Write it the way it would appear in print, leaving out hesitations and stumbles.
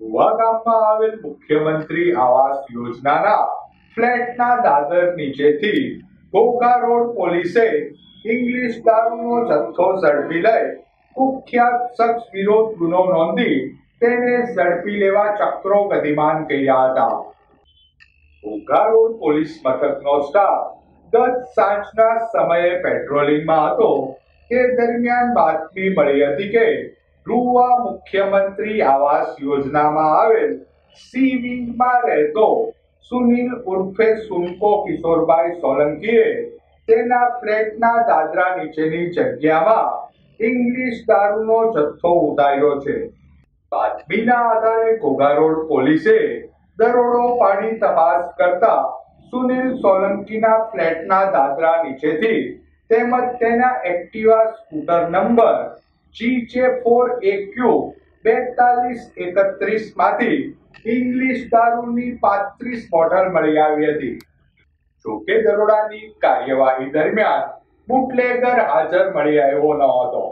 गोवा गाममां आवेल मुख्यमंत्री आवास योजनाना फ्लेटना दादर नीचेथी घोघा रोड पोलीसे इंग्लिश दारूनो जत्थो झड़पी लई कुख्यात शख्स विरोध गुनो नोंधी तेने झड़पी लेवा चक्रो गतिमान कर्या हता। घोघा रोड पोलीस मथकनो स्टाफ गत सांजना समये पेट्रोलिंगमां हतो। के दरमियान बातमी मळी हती के रुवा मुख्यमंत्री आवास योजना में आवेल सी विंग में रहते सुनील उर्फे सुनको किशोरभाई सोलंकी तेना फ्लेटना दादरा नीचेनी जग्या में इंग्लिश दारूनो जत्थो उतार्यो छे। बातमीना आधारे घोघा रोड पोलीसे दरोडो पाड़ी तपास करता सुनील सोलंकीना फ्लेटना दादरा नीचेथी तेमज तेना एक्टिवा स्कूटर नंबर GJ4AQ 4231 मांथी इंग्लिश दारूनी 35 बोतल मळी आवी हती। जो के दरोडानी कार्यवाही दरमियान बुटलेगर हाजर मळी आव्यो न हतो।